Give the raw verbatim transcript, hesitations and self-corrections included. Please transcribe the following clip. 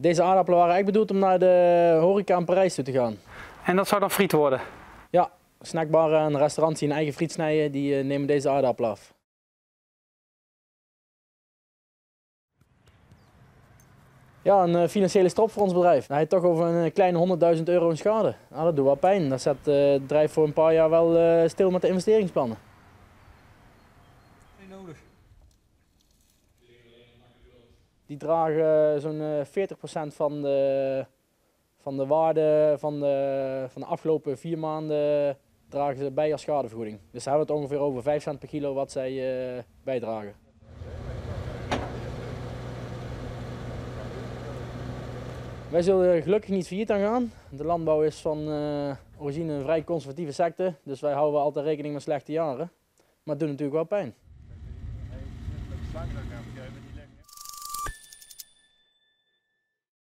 Deze aardappelen waren echt bedoeld om naar de horeca in Parijs toe te gaan. En dat zou dan friet worden? Ja, snackbaren en restaurants die een eigen friet snijden, die nemen deze aardappelen af. Ja, een financiële strop voor ons bedrijf. Hij heeft toch over een kleine honderdduizend euro in schade. Nou, dat doet wel pijn. Dat zet het bedrijf voor een paar jaar wel stil met de investeringsplannen. Niet nodig. Die dragen zo'n veertig procent van de, van de waarde van de, van de afgelopen vier maanden dragen ze bij als schadevergoeding. Dus daar hebben we het ongeveer over vijf cent per kilo wat zij bijdragen. Wij zullen gelukkig niet failliet aan gaan. De landbouw is van uh, origine een vrij conservatieve sector, dus wij houden altijd rekening met slechte jaren. Maar het doet natuurlijk wel pijn.